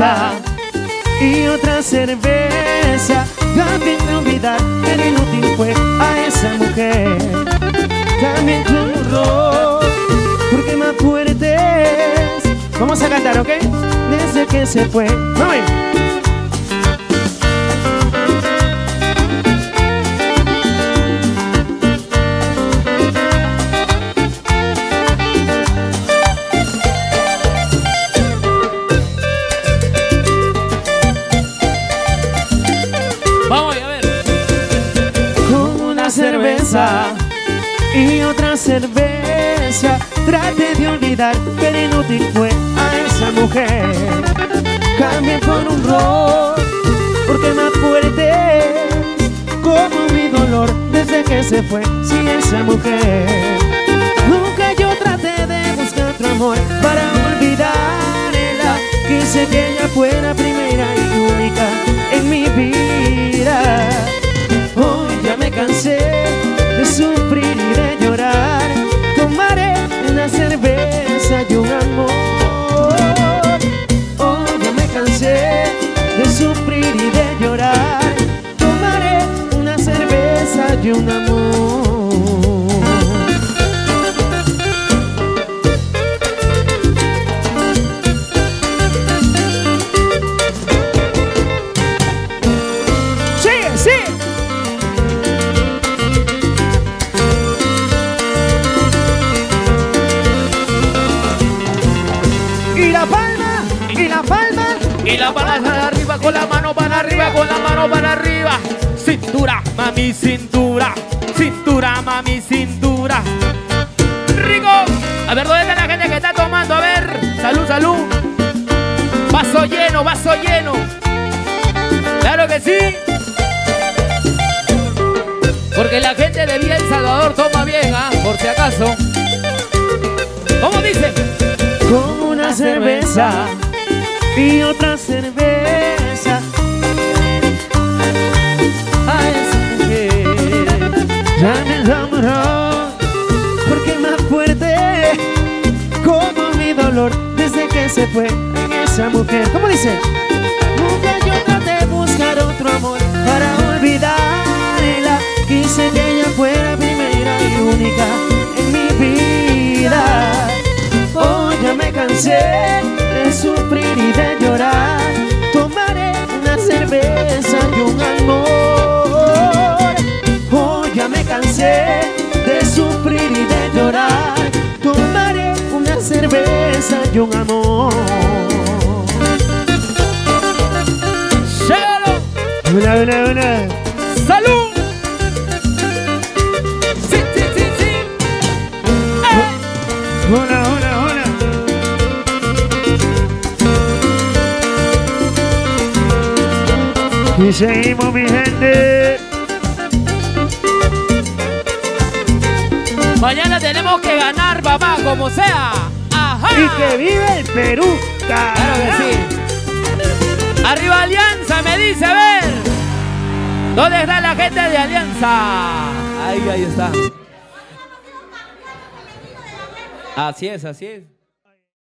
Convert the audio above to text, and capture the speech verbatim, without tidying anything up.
cerveza y otra cerveza. También olvidar el inútil fue a esa mujer. También con rock, porque más fuertes. Vamos a cantar, ¿ok? Desde que se fue. ¡Vamos! Y otra cerveza traté de olvidar, pero inútil fue a esa mujer. Cambié por un rock, porque más fuerte como mi dolor desde que se fue sin esa mujer. Nunca yo traté de buscar otro amor para olvidarla. Quise que ella fuera primera y única en mi vida. Hoy ya me cansé de sufrir y de llorar. Tomaré una cerveza y un amor. Oh, ya me cansé de sufrir y de llorar. Tomaré una cerveza y un amor. Con la mano para arriba, con la mano para arriba. Cintura, mami, cintura. Cintura, mami, cintura. ¡Rico! A ver, ¿dónde está la gente que está tomando? A ver, salud, salud. Vaso lleno, vaso lleno. ¡Claro que sí! Porque la gente de Villa El Salvador toma bien, ¿ah? Por si acaso. ¿Cómo dice? Con una cerveza y otra cerveza a esa mujer. Ya me enamoró, porque más fuerte como mi dolor desde que se fue en esa mujer. ¿Cómo dice? Nunca yo traté de buscar otro amor para olvidarla. Quise que ella fuera primera y única en mi vida. Oh, ya me cansé de sufrir y de llorar. Tomaré una cerveza y un amor. Oh, ya me cansé de sufrir y de llorar. Tomaré una cerveza y un amor. ¡Llegalo! ¡Una, una, una! ¡Salud! ¡Sí, sí, sí, sí! ¡Eh! ¡Una, una! Y seguimos, mi gente. Mañana tenemos que ganar, papá, como sea. Ajá. Y que vive el Perú. Claro que sí. Arriba Alianza, me dice, a ver. ¿Dónde está la gente de Alianza? Ahí, ahí está. Así es, así es.